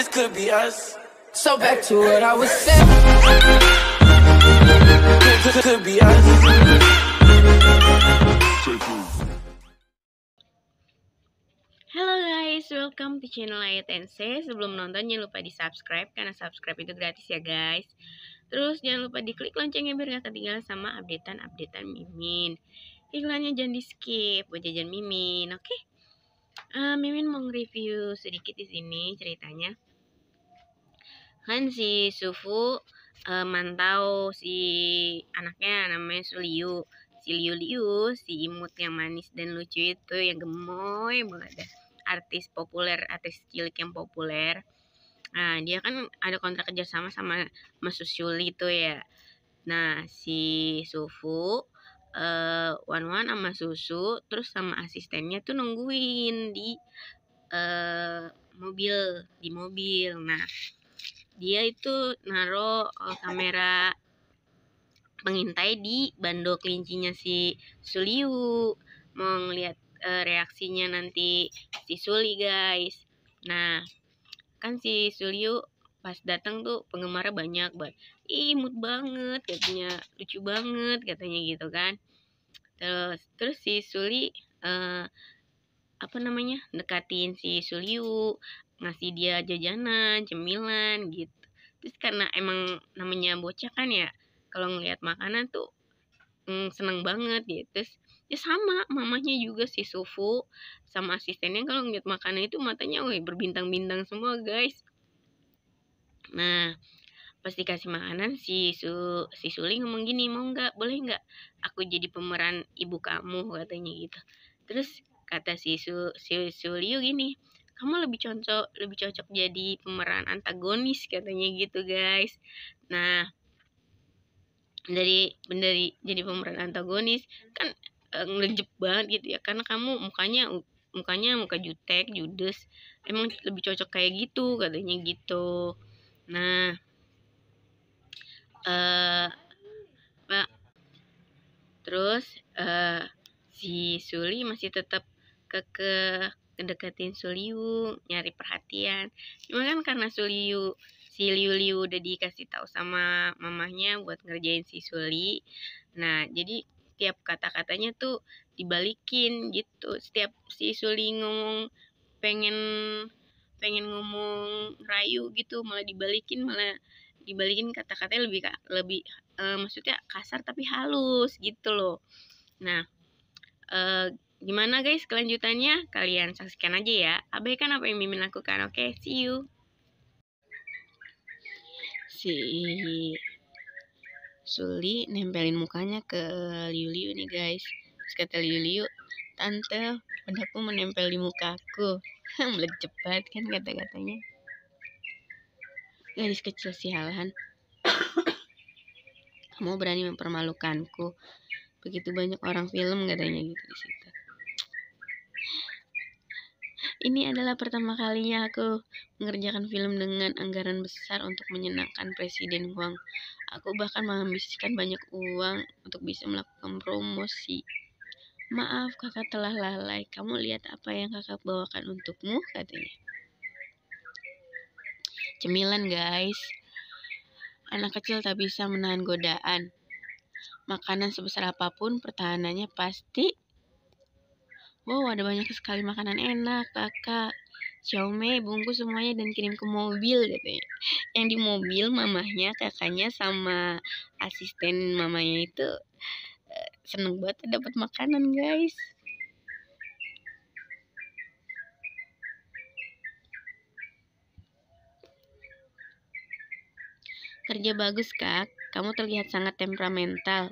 this could be us. So back to what I was saying. This could be us. Halo guys, welcome to channel AoiTenshi. Sebelum nonton jangan lupa di subscribe, karena subscribe itu gratis ya guys. Terus jangan lupa diklik loncengnya biar gak ketinggalan sama updatean Mimin. Iklannya jangan di skip, buat jajan Mimin, oke? Mimin mau nge-review sedikit di sini ceritanya. Kan si Sufu mantau si anaknya namanya Suliu. Si Liu, si imut yang manis dan lucu itu, yang gemoy banget, artis populer, artis cilik yang populer. Nah, dia kan ada kontrak kerjasama sama Mas Yuli itu ya. Nah, si Sufu Wan sama Susu terus sama asistennya tuh nungguin di mobil. Nah, dia itu naro kamera pengintai di bandul kelincinya si Suliu, mau ngeliat reaksinya nanti si Suli guys. Nah, kan si Suliu pas datang tuh penggemarnya banyak banget. Ih, imut banget katanya, lucu banget katanya gitu kan. Terus si Suli dekatin si Suliu, ngasih dia jajanan, cemilan gitu. Terus karena emang namanya bocah kan ya, kalau ngelihat makanan tuh seneng banget gitu. Terus ya sama mamanya juga, si Sufu sama asistennya kalau ngelihat makanan itu matanya berbintang-bintang semua guys. Nah, pas dikasih makanan si Suli ngomong gini, mau nggak, boleh nggak aku jadi pemeran ibu kamu katanya gitu. Terus kata si Suliu gini, kamu lebih cocok jadi pemeran antagonis katanya gitu guys. Nah, dari jadi pemeran antagonis kan ngelejep banget gitu ya, karena kamu mukanya muka jutek, judes, emang lebih cocok kayak gitu katanya gitu. Nah, si Suli masih tetap kedekatin Suliu, nyari perhatian. Cuma kan karena si Liu udah dikasih tahu sama mamahnya buat ngerjain si Suli. Nah, jadi tiap kata-katanya tuh dibalikin gitu. Setiap si Suli ngomong pengen ngomong rayu gitu, malah dibalikin kata-katanya lebih maksudnya kasar tapi halus gitu loh. Nah, gimana guys kelanjutannya? Kalian saksikan aja ya. Abaikan apa yang Mimin lakukan. Oke, see you. Si Suli nempelin mukanya ke Liu nih guys. Terus kata Liu, "Tante, pedahku menempel di mukaku." Melejep banget kan kata-katanya. Gadis kecil sialan, kamu berani mempermalukanku. Begitu banyak orang film katanya gitu di situ. Ini adalah pertama kalinya aku mengerjakan film dengan anggaran besar untuk menyenangkan Presiden Huang. Aku bahkan menghabiskan banyak uang untuk bisa melakukan promosi. Maaf, kakak telah lalai. Kamu lihat apa yang kakak bawakan untukmu katanya. Cemilan guys. Anak kecil tak bisa menahan godaan. Makanan sebesar apapun pertahanannya pasti. Wow, ada banyak sekali makanan enak, kakak. Xiaomi, bungkus semuanya dan kirim ke mobil katanya. Yang di mobil mamahnya, kakaknya sama asisten mamanya itu seneng banget dapat makanan, guys. Kerja bagus, Kak. Kamu terlihat sangat temperamental.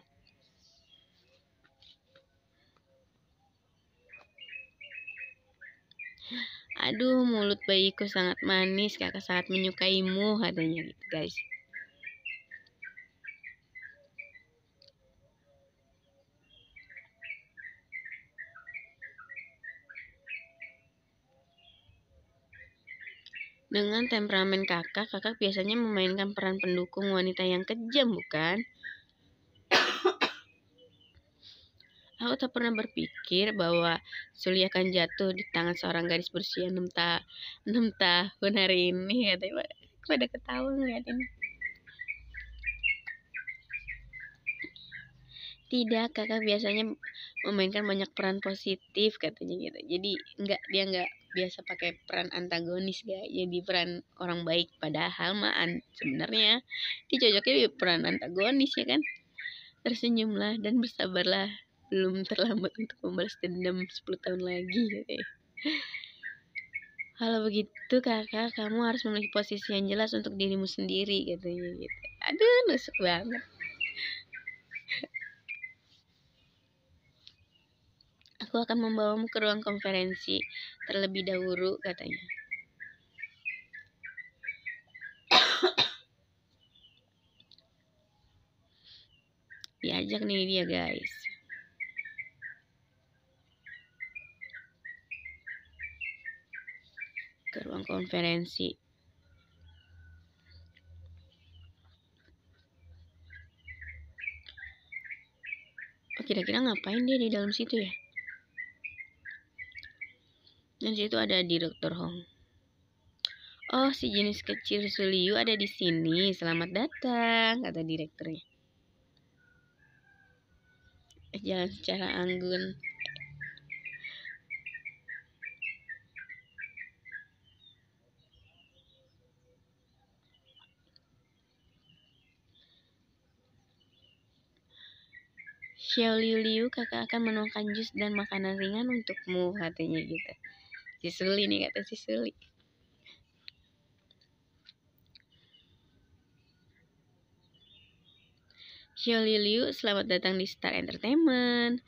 Aduh, mulut bayiku sangat manis, kakak sangat menyukaimu katanya gitu guys. Dengan temperamen kakak, kakak biasanya memainkan peran pendukung wanita yang kejam, bukan? Kau tak pernah berpikir bahwa Suli akan jatuh di tangan seorang gadis berusia 6 tahun hari ini? Katanya, aku ada ketawa ngeliatin. Tidak, kakak biasanya memainkan banyak peran positif, katanya gitu. Jadi dia nggak biasa pakai peran antagonis, ya. Jadi peran orang baik, padahal sebenarnya dia cocoknya peran antagonis, ya kan? Tersenyumlah dan bersabarlah, belum terlambat untuk membalas dendam 10 tahun lagi, gitu. Kalau begitu kakak, kamu harus memiliki posisi yang jelas untuk dirimu sendiri, katanya gitu. Aduh, nusuk banget. Aku akan membawamu ke ruang konferensi terlebih dahulu, katanya. Diajak nih dia, guys. Ke ruang konferensi. Oh, kira-kira ngapain dia di dalam situ, ya? Dan situ ada Direktur Hong. Oh, si jenis kecil Suliu ada di sini. Selamat datang, kata direkturnya. Jalan secara anggun. Xiaoliu, kakak akan menuangkan jus dan makanan ringan untukmu, katanya gitu. Si Suli nih, kata si Suli. Xiaoliu, selamat datang di Star Entertainment.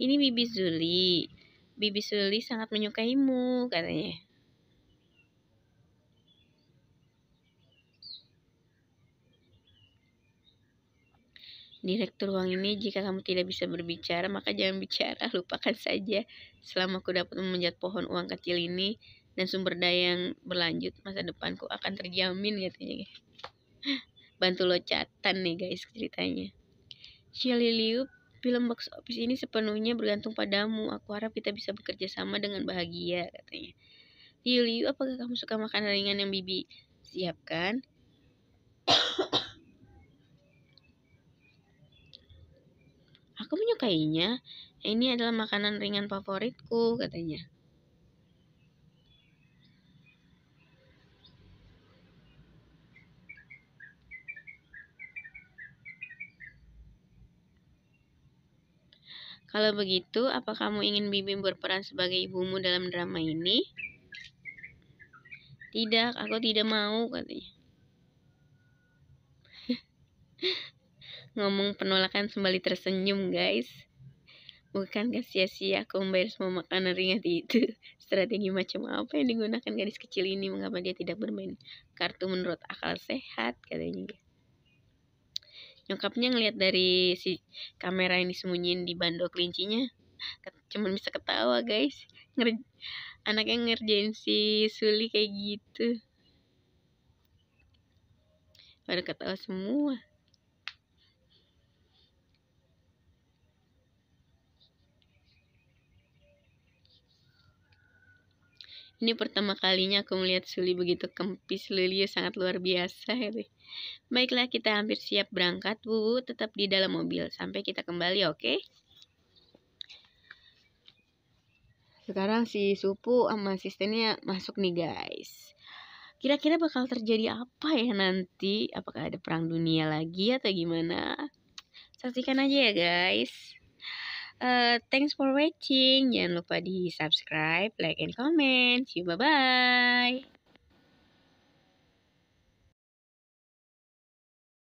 Ini Bibi Suli. Bibi Suli sangat menyukaimu, katanya. Direktur Wang ini, jika kamu tidak bisa berbicara, maka jangan bicara, lupakan saja. Selama aku dapat memanjat pohon uang kecil ini dan sumber daya yang berlanjut, masa depanku akan terjamin, katanya. Bantu loncatan nih, guys, ceritanya. Xiaoliu, film box office ini sepenuhnya bergantung padamu. Aku harap kita bisa bekerja sama dengan bahagia, katanya. Xiaoliu, apakah kamu suka makanan ringan yang Bibi siapkan? Aku menyukainya. Ini adalah makanan ringan favoritku, katanya. Kalau begitu, apa kamu ingin Bibi berperan sebagai ibumu dalam drama ini? Tidak, aku tidak mau, katanya. Ngomong penolakan sembari tersenyum, guys. Bukankah sia-sia aku membayar semua makanan ringan itu? Strategi macam apa yang digunakan gadis kecil ini? Mengapa dia tidak bermain kartu menurut akal sehat, katanya. Nyokapnya ngelihat dari si kamera yang disembunyiin di bandol kelincinya, cuman bisa ketawa, guys. Anaknya ngerjain si Suli kayak gitu. Pada ketawa semua. Ini pertama kalinya aku melihat Suli begitu kempis. Liliu sangat luar biasa. Baiklah, kita hampir siap berangkat, Bu. Tetap di dalam mobil sampai kita kembali, oke? Sekarang si Supu sama asistennya masuk nih, guys. Kira-kira bakal terjadi apa ya nanti? Apakah ada perang dunia lagi atau gimana? Saksikan aja ya, guys. Thanks for watching. Jangan lupa di subscribe, like, and comment. See you, bye-bye.